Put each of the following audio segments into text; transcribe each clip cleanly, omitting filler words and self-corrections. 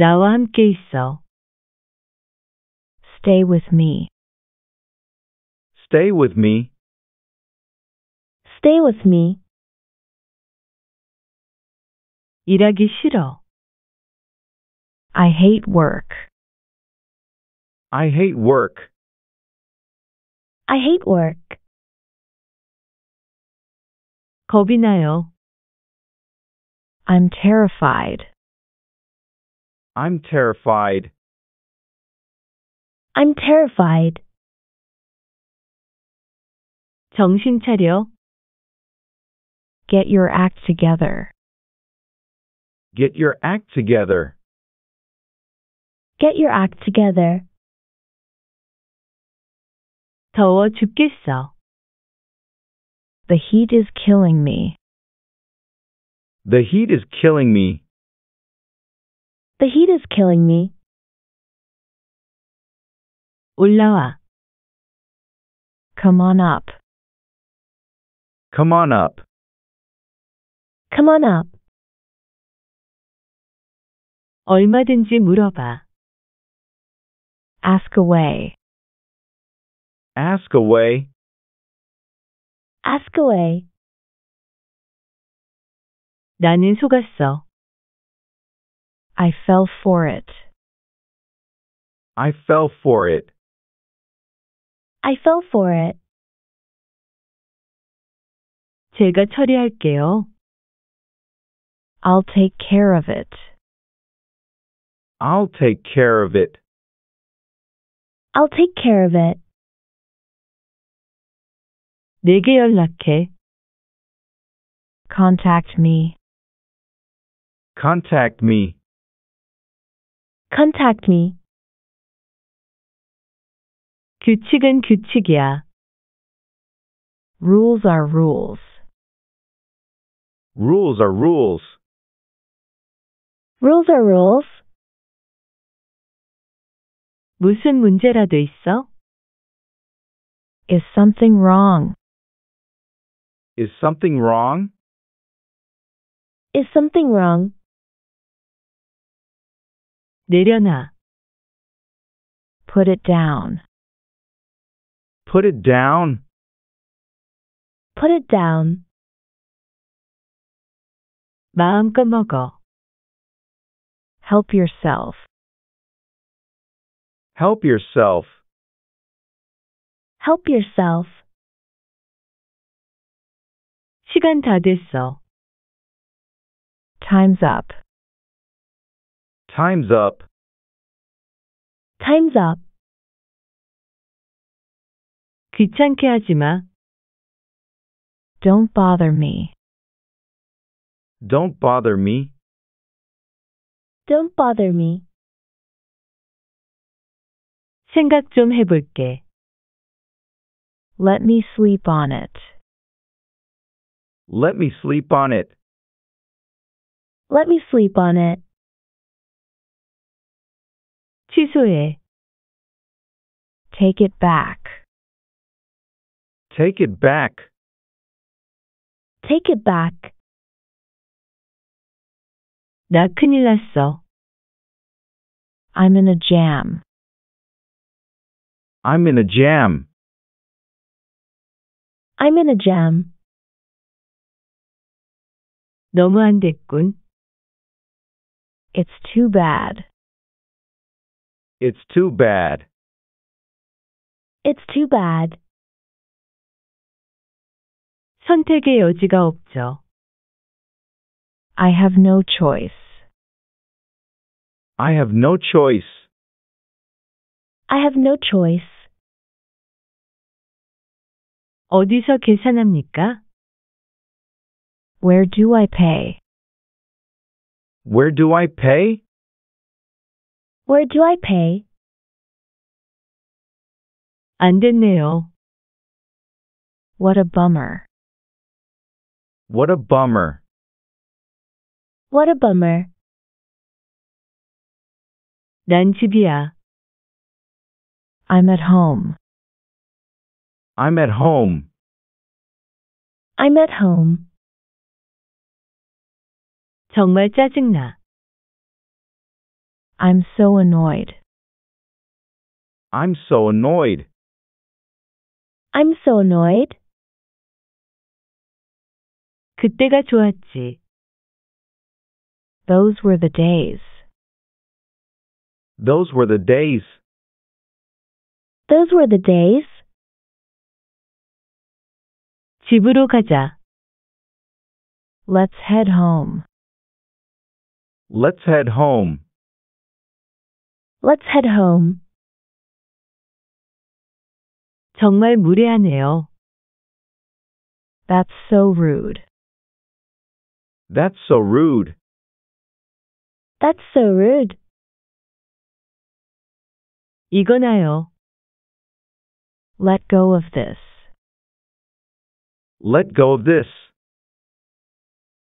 나와 함께 있어. Stay with me. Stay with me. Stay with me. 일하기 싫어. I hate work. I hate work. I hate work. 겁이 나요. I'm terrified. I'm terrified. I'm terrified. 정신 차려. Get your act together. Get your act together. Get your act together. 더워 죽겠어. The heat is killing me. The heat is killing me. The heat is killing me. 올라와. Come on up. Come on up. Come on up. 얼마든지 물어봐. Ask away. Ask away. Ask away. 나는 속았어. I fell for it. I fell for it. I fell for it. 제가 처리할게요. I'll take care of it. I'll take care of it. I'll take care of it. 내게 연락해. Contact me. Contact me. Contact me. 규칙은 규칙이야. Rules are rules. Rules are rules. Rules are rules. 무슨 문제라도 있어? Is something wrong? Is something wrong? Is something wrong? 내려놔. Put it down. Put it down. Put it down. 마음껏 먹어. Help yourself. Help yourself. Help yourself. 시간 다 됐어. Time's up. Time's up. Time's up. 귀찮게 하지 마. Don't bother me. Don't bother me. Don't bother me. 생각 좀 해볼게. Let me sleep on it. Let me sleep on it. Let me sleep on it. 취소해. Take it back. Take it back. Take it back. 나 큰일 났어. I'm in a jam. I'm in a jam. I'm in a jam. 너무 안 됐군. It's too bad. It's too bad. It's too bad. 선택의 여지가 없죠. I have no choice. I have no choice. I have no choice. 어디서 계산합니까? Where do I pay? Where do I pay? Where do I pay? 안 됐네요. What a bummer. What a bummer. What a bummer. 난 집이야. I'm at home. I'm at home. I'm at home. 정말 짜증나. I'm so annoyed. I'm so annoyed. I'm so annoyed. 그때가 좋았지. Those were the days. Those were the days. Those were the days. 집으로 가자. Let's head home. Let's head home. Let's head home. 정말 무례하네요. That's so rude. That's so rude. That's so rude. 이거나요. Let go of this. Let go of this.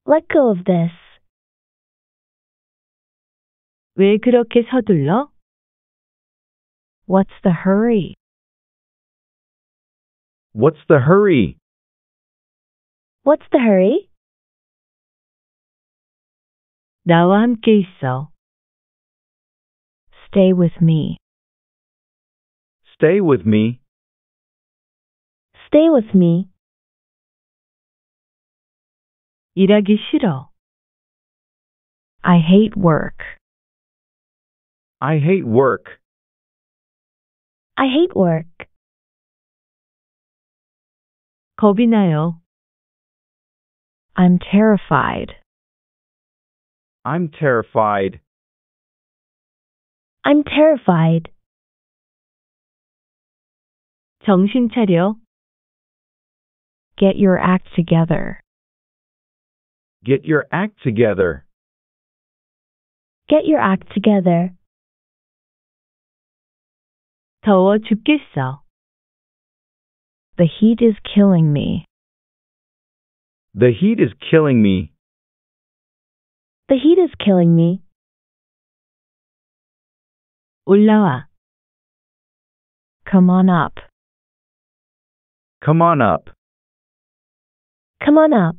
Let go of this. 왜 그렇게 서둘러? What's the hurry? What's the hurry? What's the hurry? 나와 함께 있어. Stay with me. Stay with me. Stay with me. 일하기 싫어. I hate work. I hate work. I hate work. 겁이 나요. I'm terrified. I'm terrified. I'm terrified. 정신 차려. Get your act together. Get your act together. Get your act together. 더워 죽겠어. The heat is killing me. The heat is killing me. The heat is killing me. 올라와. Come on up. Come on up. Come on up.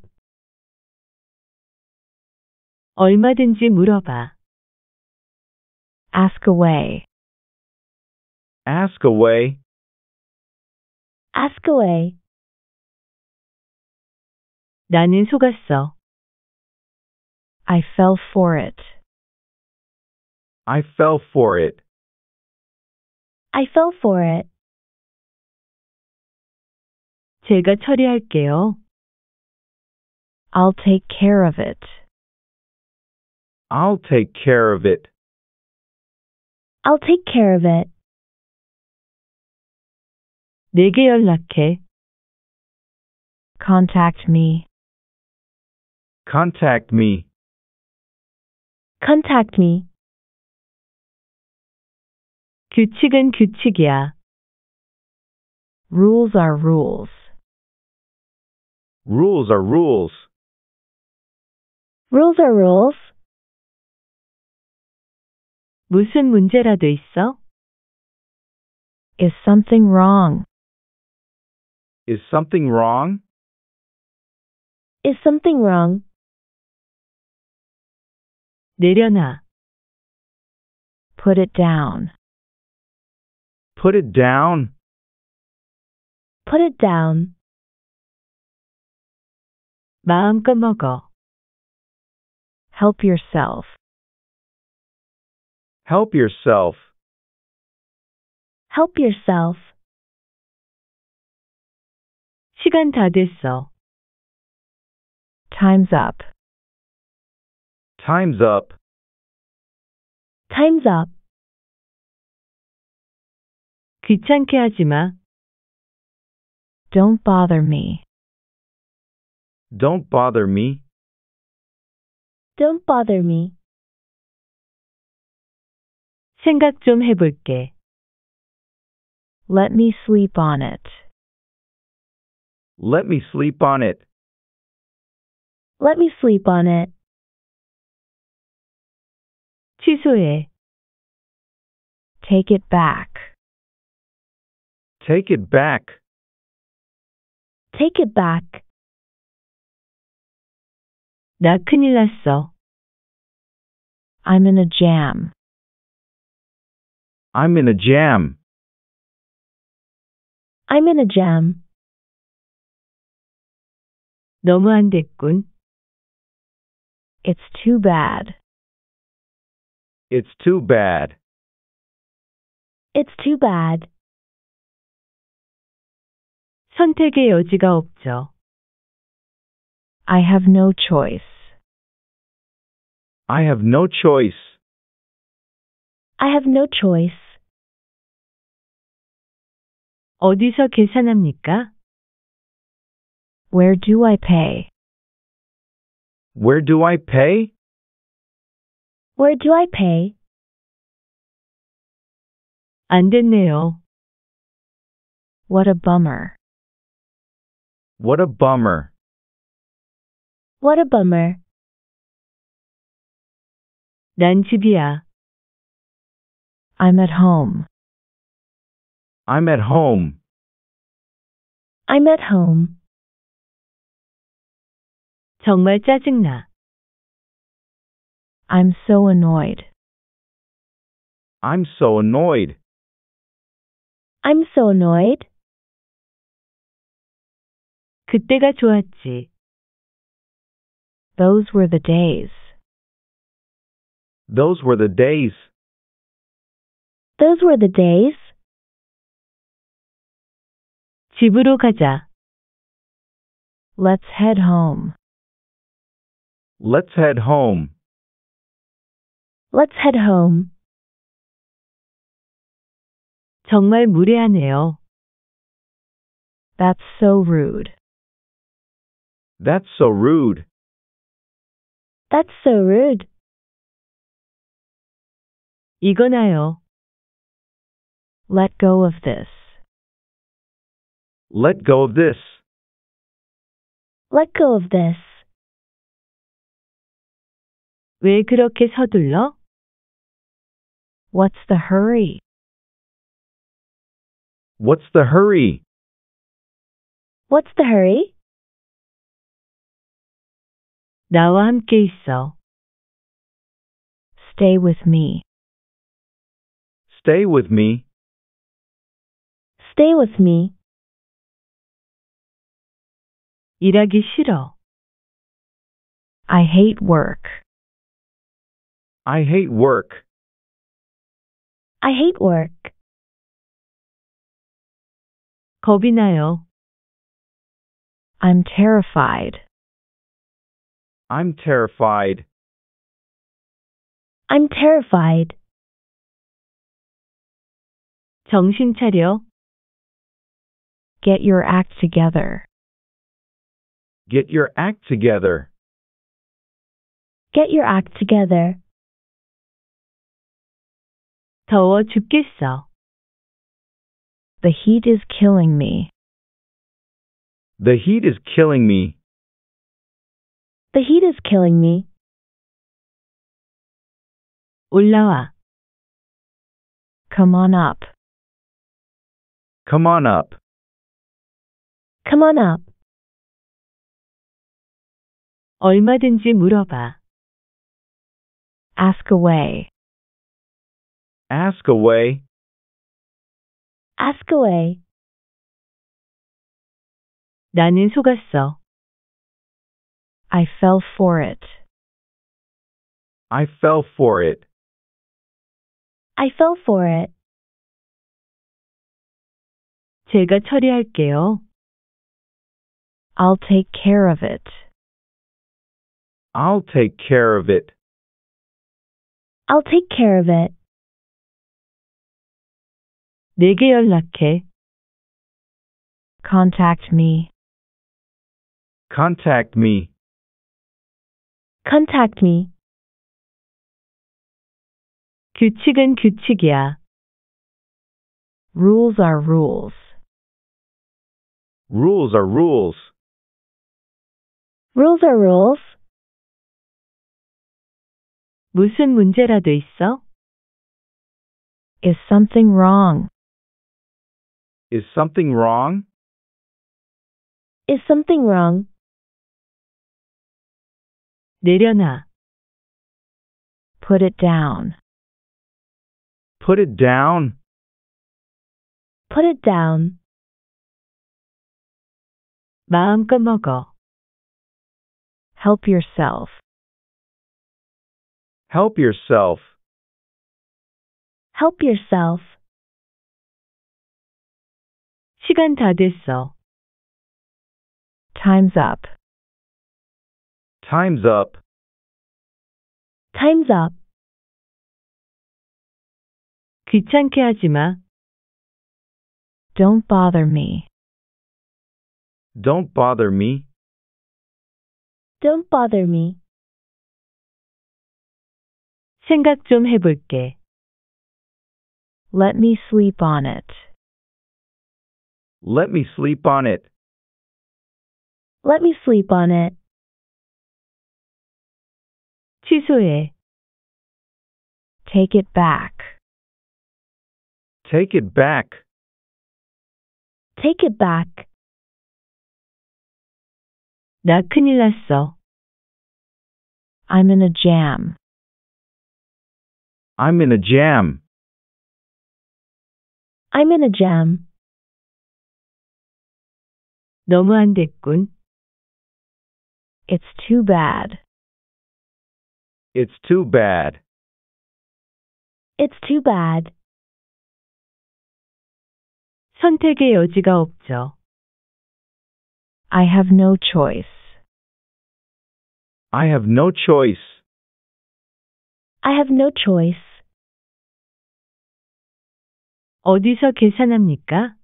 얼마든지 물어봐. Ask away. Ask away. Ask away. 나는 속았어. I fell for it. I fell for it. I fell for it. 제가 처리할게요. I'll take care of it. I'll take care of it. I'll take care of it. 내게 연락해. Contact me. Contact me. Contact me. 규칙은 규칙이야. Rules are rules. Rules are rules. Rules are rules. 무슨 문제라도 있어? Is something wrong? Is something wrong? Is something wrong? 내려놔. Put it down. Put it down. Put it down. 마음껏 먹어. Help yourself. Help yourself. Help yourself. 시간 다 됐어. Time's up. Time's up. Time's up. 귀찮게 하지 마. Don't bother me. Don't bother me. Don't bother me. 생각 좀 해볼게. Let me sleep on it. Let me sleep on it. Let me sleep on it. 취소해. Take it back. Take it back. Take it back. 나 큰일 났어. I'm in a jam. I'm in a jam. I'm in a jam. 너무 안 됐군. It's too bad. It's too bad. It's too bad. 선택의 여지가 없죠. I have no choice. I have no choice. I have no choice. 어디서 계산합니까? Where do I pay? Where do I pay? Where do I pay? 안 됐네요. What a bummer. What a bummer. What a bummer. 난 집이야. I'm at home. I'm at home. I'm at home. 정말 짜증나. I'm so annoyed. I'm so annoyed. I'm so annoyed. 그때가 좋았지. Those were the days. Those were the days. Those were the days. 집으로 가자. Let's head home. Let's head home. Let's head home. 정말 무례하네요. That's so rude. That's so rude. That's so rude. 이거나요. Let go of this. Let go of this. Let go of this. 왜 그렇게 서둘러? What's the hurry? What's the hurry? What's the hurry? 나와 함께 있어. Stay with me. Stay with me. Stay with me. 일하기 싫어. I hate work. I hate work. I hate work. 겁이 나요. I'm terrified. I'm terrified. I'm terrified. 정신 차려. Get your act together. Get your act together. Get your act together. 더워 죽겠어. The heat is killing me. The heat is killing me. The heat is killing me. 올라와. Come on up. Come on up. Come on up. 얼마든지 물어봐. Ask away. Ask away. Ask away. 나는 속았어. I fell for it. I fell for it. I fell for it. 제가 처리할게요. I'll take care of it. I'll take care of it. I'll take care of it. 내게 연락해. Contact me. Contact me. Contact me. 규칙은 규칙이야. Rules are rules. Rules are rules. Rules are rules. 무슨 문제라도 있어? Is something wrong? Is something wrong? Is something wrong? 내려놔. Put it down. Put it down. Put it down. 마음껏 먹어. Help yourself. Help yourself. Help yourself. 시간 다 됐어. Time's up. Time's up. Time's up. 귀찮게 하지 마. Don't bother me. Don't bother me. Don't bother me. 생각 좀 해볼게. Let me sleep on it. Let me sleep on it. Let me sleep on it. 취소해. Take it back. Take it back. Take it back. 나 큰일 났어. I'm in a jam. I'm in a jam. I'm in a jam. 너무 안 됐군. It's too bad. It's too bad. It's too bad. 선택의 여지가 없죠. I have no choice. I have no choice. I have no choice. 어디서 계산합니까?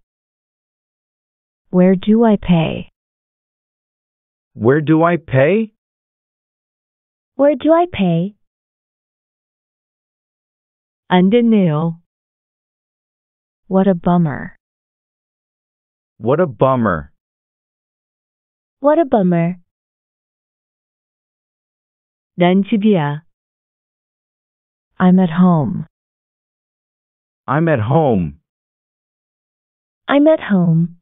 Where do I pay? Where do I pay? Where do I pay? 안 됐네요. What a bummer. What a bummer. What a bummer. 난 집이야. I'm at home. I'm at home. I'm at home.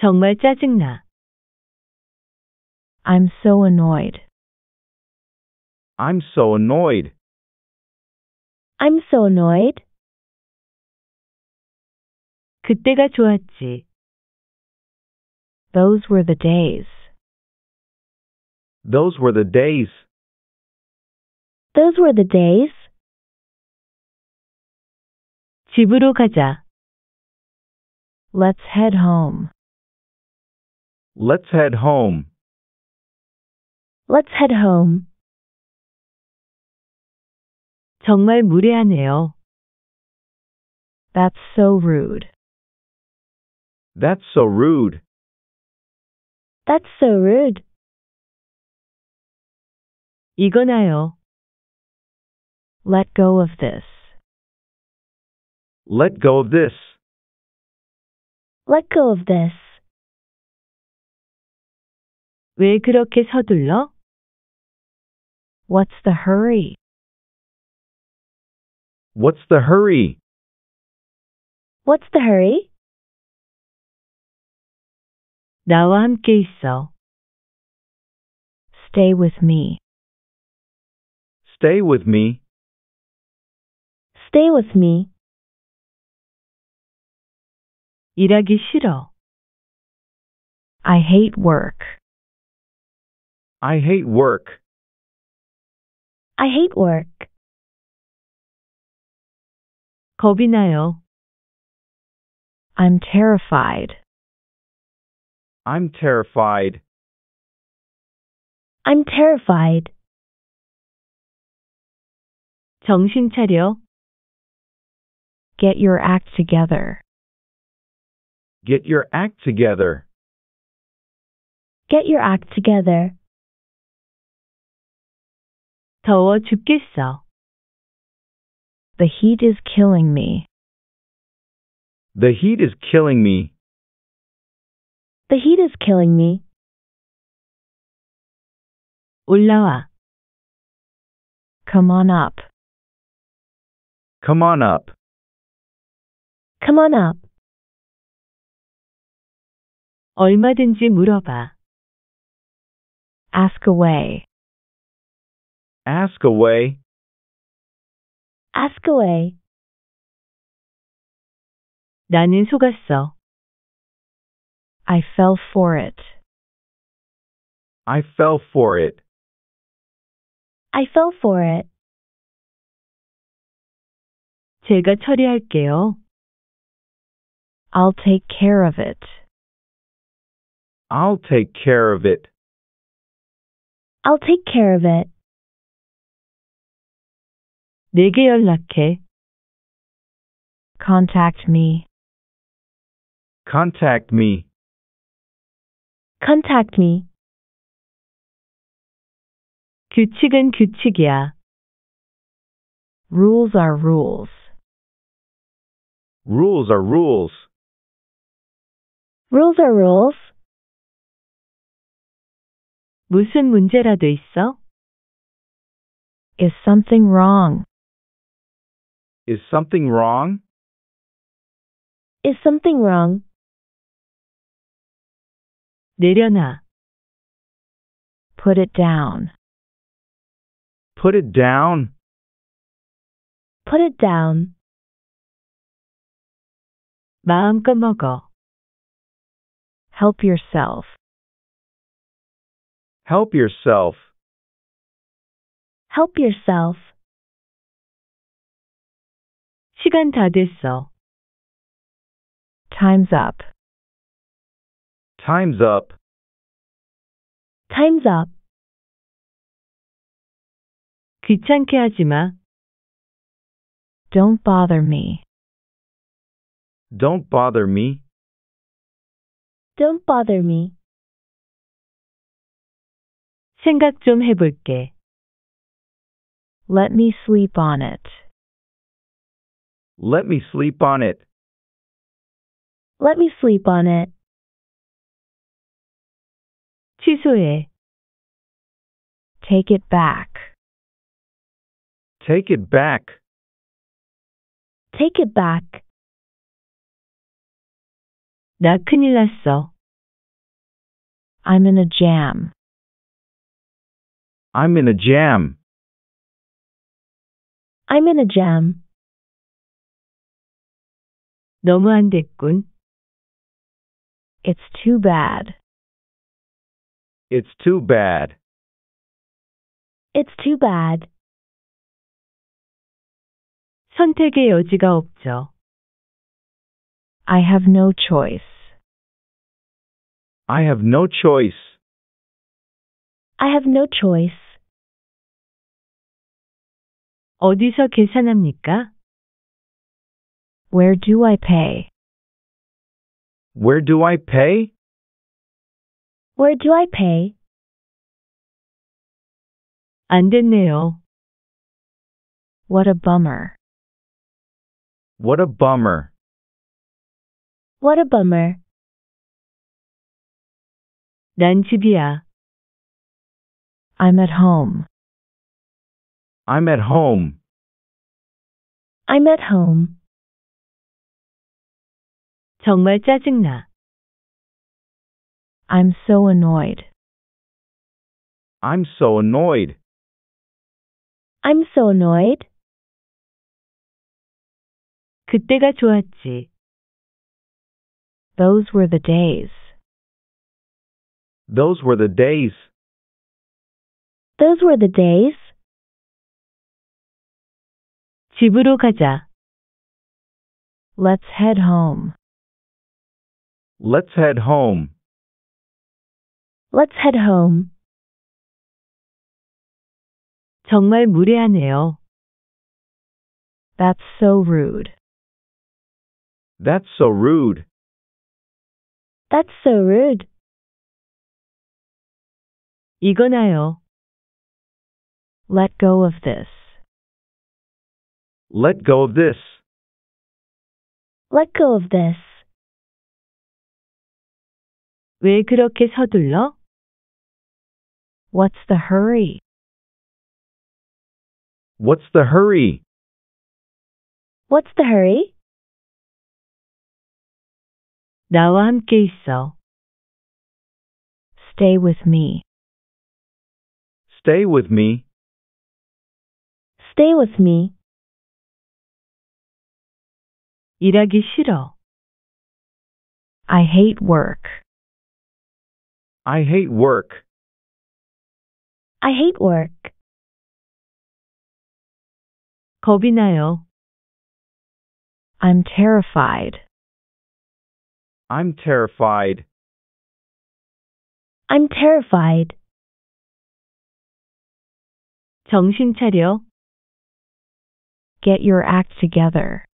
정말 짜증나. I'm so annoyed. I'm so annoyed. I'm so annoyed. 그때가 좋았지. Those were the days. Those were the days. Those were the days. 집으로 가자. Let's head home. Let's head home. Let's head home. 정말 무례하네요. That's so rude. That's so rude. That's so rude. 이거나요. Let go of this. Let go of this. Let go of this. 왜 그렇게 서둘러? What's the hurry? What's the hurry? What's the hurry? 나와 함께 있어. Stay with me. Stay with me. Stay with me. 일하기 싫어. I hate work. I hate work. I hate work. 겁이 나요. I'm terrified. I'm terrified. I'm terrified. 정신 차려. Get your act together. Get your act together. Get your act together. 더워 죽겠어. The heat is killing me. The heat is killing me. The heat is killing me. 올라와. Come on up. Come on up. Come on up. 얼마든지 물어봐. Ask away. Ask away. Ask away. 나는 속았어. I fell for it. I fell for it. I fell for it. 제가 처리할게요. I'll take care of it. I'll take care of it. I'll take care of it. 내게 연락해. Contact me. Contact me. Contact me. 규칙은 규칙이야. Rules are rules. Rules are rules. Rules are rules. 무슨 문제라도 있어? Is something wrong? Is something wrong? Is something wrong? 내려놔. Put it down. Put it down. Put it down. 마음껏 먹어. Help yourself. Help yourself. Help yourself. 시간 다 됐어. Time's up. Time's up. Time's up. 귀찮게 하지 마. Don't bother me. Don't bother me. Don't bother me. 생각 좀 해볼게. Let me sleep on it. Let me sleep on it. Let me sleep on it. 취소해. Take it back. Take it back. Take it back. 나 큰일 났어. I'm in a jam. I'm in a jam. I'm in a jam. 너무 안 됐군. It's too bad. It's too bad. It's too bad. 선택의 여지가 없죠. I have no choice. I have no choice. I have no choice. 어디서 계산합니까? Where do I pay? Where do I pay? Where do I pay? 안 됐네요. What a bummer. What a bummer. What a bummer. 난 집이야. I'm at home. I'm at home. I'm at home. 정말 짜증나. I'm so annoyed. I'm so annoyed. I'm so annoyed. 그때가 좋았지. Those were the days. Those were the days. Those were the days. 집으로 가자. Let's head home. Let's head home. Let's head home. 정말 무례하네요. That's so rude. That's so rude. That's so rude. 이거나요. Let go of this. Let go of this. Let go of this. 왜 그렇게 서둘러? What's the hurry? What's the hurry? What's the hurry? 나와 함께 있어. Stay with me. Stay with me. Stay with me. 일하기 싫어. I hate work. I hate work. I hate work. 겁이 나요. I'm terrified. I'm terrified. I'm terrified. 정신 차려. Get your act together.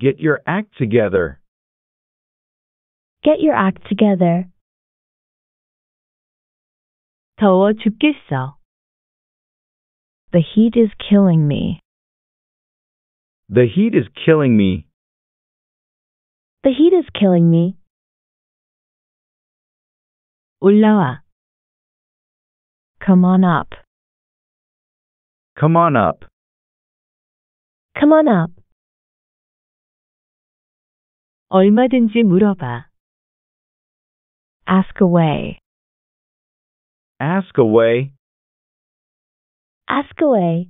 Get your act together. Get your act together. 더워 죽겠어. The heat is killing me. The heat is killing me. The heat is killing me. 올라와. Come on up. Come on up. Come on up. 얼마든지 물어봐. Ask away. Ask away. Ask away.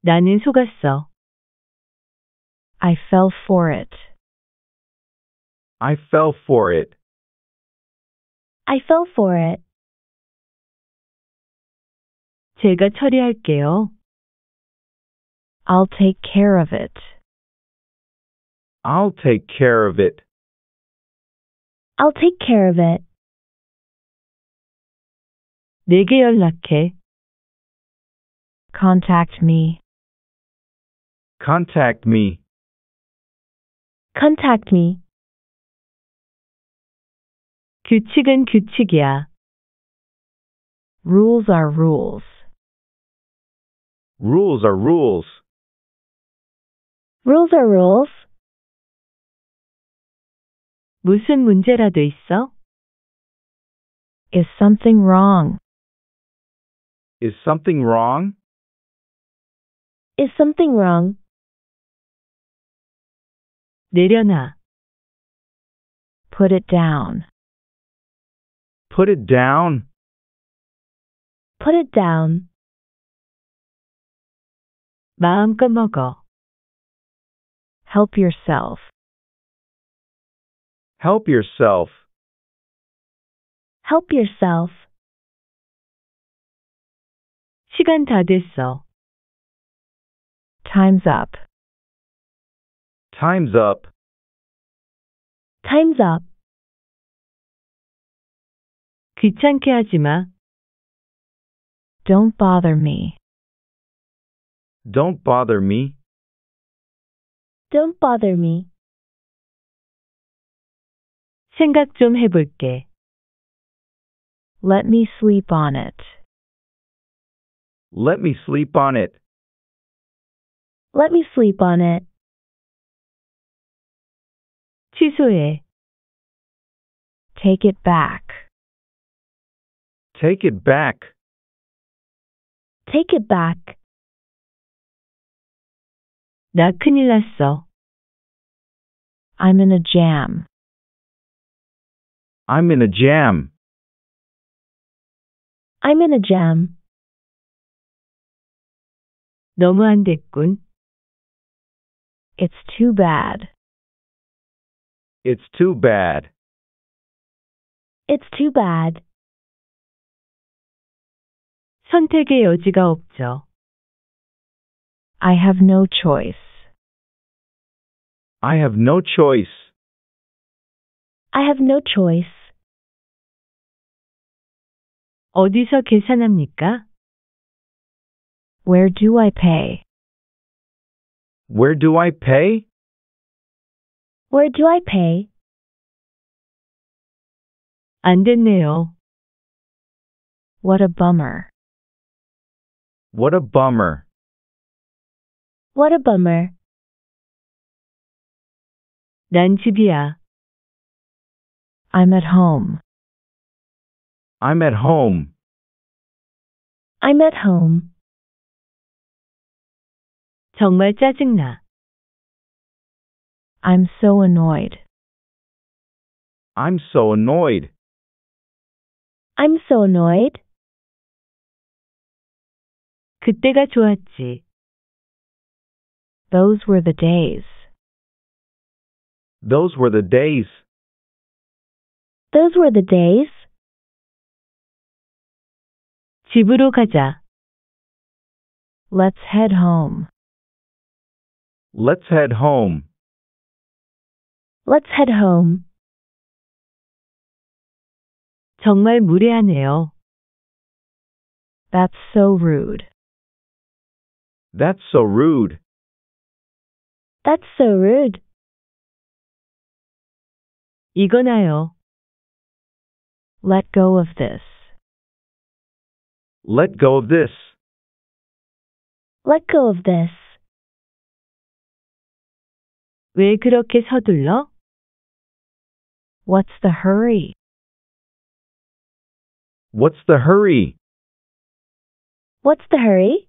나는 속았어. I fell for it. I fell for it. I fell for it. 제가 처리할게요. I'll take care of it. I'll take care of it. I'll take care of it. 내게 연락해. Contact me. Contact me. Contact me. 규칙은 규칙이야. Rules are rules. Rules are rules. Rules are rules. 무슨 문제라도 있어? Is something wrong? Is something wrong? Is something wrong? 내려놔. Put it down. Put it down. Put it down. 마음껏 먹어. Help yourself. Help yourself. Help yourself. 시간 다 됐어. Time's up. Time's up. Time's up. 귀찮게 하지 마. Don't bother me. Don't bother me. Don't bother me. 생각 좀 해볼게. Let me sleep on it. Let me sleep on it. Let me sleep on it. 취소해. Take it back. Take it back. Take it back. 나 큰일 났어. I'm in a jam. I'm in a jam. I'm in a jam. 너무 안 됐군. It's too bad. It's too bad. It's too bad. 선택의 여지가 없죠. I have no choice. I have no choice. I have no choice. 어디서 계산합니까? Where do I pay? Where do I pay? Where do I pay? 안 됐네요. What a bummer. What a bummer. What a bummer. 난 집이야. I'm at home. I'm at home. I'm at home. 정말 짜증나. I'm so annoyed. I'm so annoyed. I'm so annoyed. 그때가 좋았지. Those were the days. Those were the days. Those were the days. 집으로 가자. Let's head home. Let's head home. Let's head home. 정말 무례하네요. That's so rude. That's so rude. That's so rude. 이거나요. Let go of this. Let go of this. Let go of this. 왜 그렇게 서둘러? What's the hurry? What's the hurry? What's the hurry?